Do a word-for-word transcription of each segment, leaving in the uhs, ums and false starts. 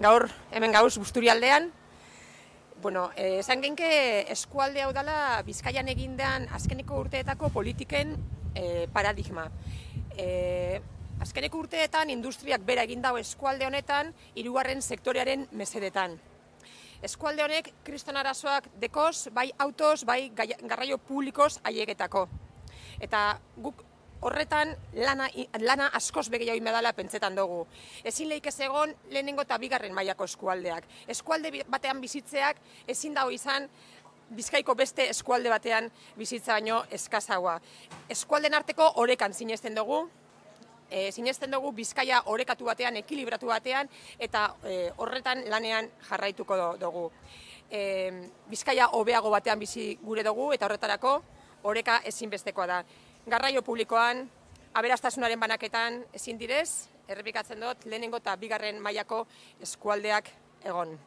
gaur hemen gauz Busturialdean. Bueno, esan genke eskualde hau dela Bizkaian egindean azkeneko urteetako politiken e, paradigma. E, azkeneko urteetan industriak bera egin dau eskualde honetan hirugarren sektorearen mesedetan. Eskualde honek kriston arazoak dekoz, bai autos, bai garraio publikoz haieketako. Eta guk horretan lana, lana askoz begeia imedala pentsetan dugu. Ezin lehik ez egon lehenengo eta bigarren mailako eskualdeak. Eskualde batean bizitzeak ezin dago izan Bizkaiko beste eskualde batean bizitza baino eskazagoa. Eskualden arteko orekan sinesten dugu, e, sinesten dugu Bizkaia orekatu batean, ekilibratu batean, eta e, horretan lanean jarraituko dugu. E, Bizkaia hobeago batean bizi gure dugu, eta horretarako oreka ezinbestekoa da. Garraio publikoan, aberastasunaren banaketan ezin direz, errepikatzen dut, lehenengo eta bigarren mailako eskualdeak egon.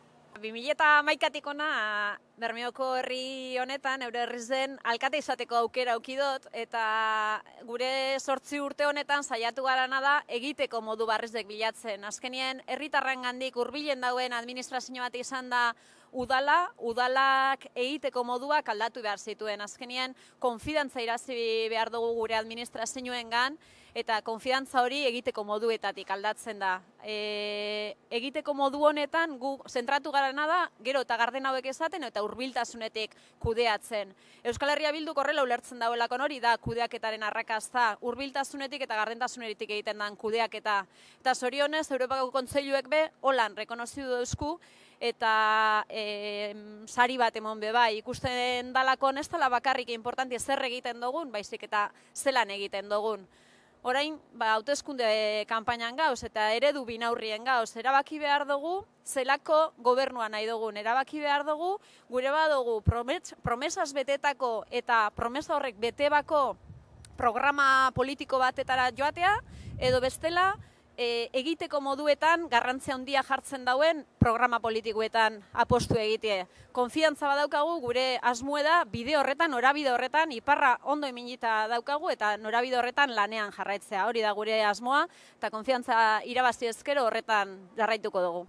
bi mila hamaikatik ona Bermeoko herri honetan, eure herriz den, alkate izateko aukera aukidot, eta gure zortzi urte honetan saiatu garana da egiteko modu barrezdek bilatzen. Azkenien, herritarrengandik hurbilen dauen administrazio bat izan da udala, udalak egiteko moduak aldatu behar zituen. Azkenien, konfidantza irazi behar dugu gure administrazioengan, eta konfidantza hori egiteko moduetatik aldatzen da. E, egiteko modu honetan, gu zentratu garana da, gero eta garden hauek esaten, eta hurbiltasunetik kudeatzen. Euskal Herria Bildu horrela ulertzen dauelakon hori da kudeaketaren arrakazta, hurbiltasunetik eta gardentasunetik egiten den kudeaketa. Eta zorionez, Europako Kontseiluek be, holan rekonozidu duzku, eta e, sari bat emon be bai, ikusten dalakon ez dela bakarrik importantia zer egiten dugun, baizik eta zelan egiten dugun. Orain, ba, hauteskunde kanpainan gauz eta eredu binaurrien gauz, erabaki behar dugu zelako gobernua nahi dugun, erabaki behar dugu gure badugu promesas betetako eta promesa horrek betebako programa politiko batetara joatea, edo bestela e, egiteko moduetan garrantzia handia jartzen dauen programa politikoetan apostu egitea. Konfiantza badaukagu gure asmoeda bide horretan, norabide horretan, iparra ondo iminita daukagu eta norabide horretan lanean jarraitzea. Hori da gure asmoa eta konfiantza irabazi ezkero horretan jarraituko dugu.